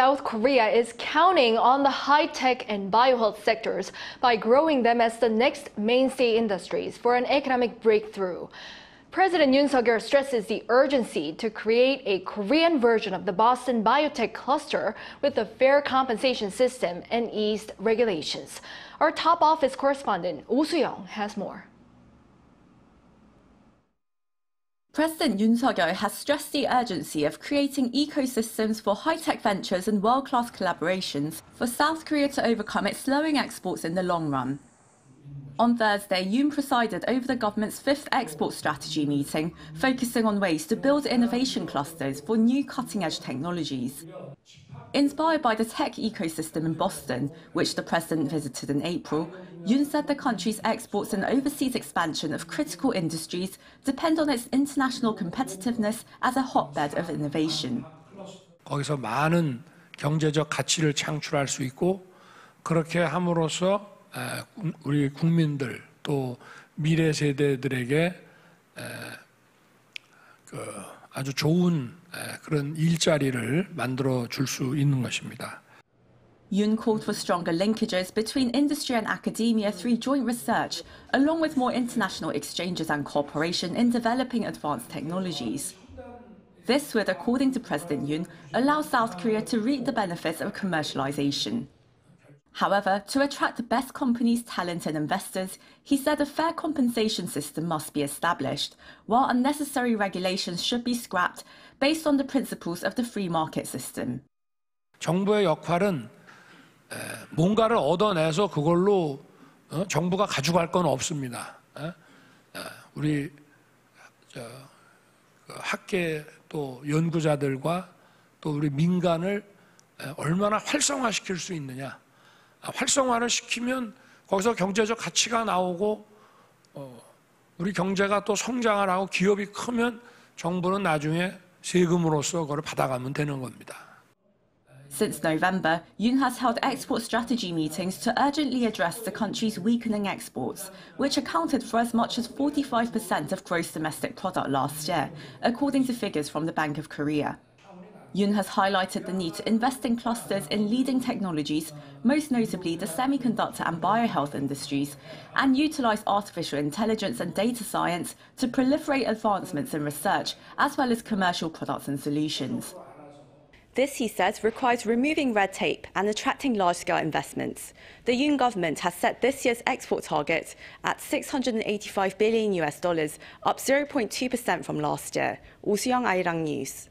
South Korea is counting on the high-tech and biohealth sectors by growing them as the next mainstay industries for an economic breakthrough. President Yoon Suk Yeol stresses the urgency to create a Korean version of the Boston biotech cluster with a fair compensation system and eased regulations. Our top office correspondent Oh Soo-young has more. President Yoon Suk Yeol has stressed the urgency of creating ecosystems for high-tech ventures and world-class collaborations for South Korea to overcome its slowing exports in the long run. On Thursday, Yoon presided over the government's 5th export strategy meeting, focusing on ways to build innovation clusters for new cutting-edge technologies. Inspired by the tech ecosystem in Boston, which the president visited in April, Yoon said the country's exports and overseas expansion of critical industries depend on its international competitiveness as a hotbed of innovation. 거기서 많은 경제적 가치를 창출할 수 있고 그렇게 함으로써 우리 국민들 또 미래 세대들에게 아주 좋은 그런 일자리를 만들어 줄 수 있는 것입니다. Yoon called for stronger linkages between industry and academia through joint research, along with more international exchanges and cooperation in developing advanced technologies. This would, according to President Yoon, allow South Korea to reap the benefits of commercialization. However, to attract the best companies, talent and investors, he said a fair compensation system must be established, while unnecessary regulations should be scrapped based on the principles of the free market system. 정부의 역할은 뭔가를 얻어내서 그걸로 정부가 가져갈 건 없습니다. 우리 학계 또 연구자들과 또 우리 민간을 얼마나 활성화시킬 수 있느냐. 활성화를 시키면 거기서 경제적 가치가 나오고 우리 경제가 또 성장을 하고 기업이 크면 정부는 나중에 세금으로써 그걸 받아가면 되는 겁니다. Since November, Yoon has held export strategy meetings to urgently address the country's weakening exports, which accounted for as much as 45% of gross domestic product last year, according to figures from the Bank of Korea. Yoon has highlighted the need to invest in clusters in leading technologies, most notably the semiconductor and biohealth industries, and utilize artificial intelligence and data science to proliferate advancements in research, as well as commercial products and solutions. This, he says, requires removing red tape and attracting large-scale investments. The Yoon government has set this year's export target at $685 billion, up 0.2% from last year. Oh Soo-young, Arirang News.